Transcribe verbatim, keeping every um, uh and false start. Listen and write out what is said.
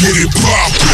Get it poppin'.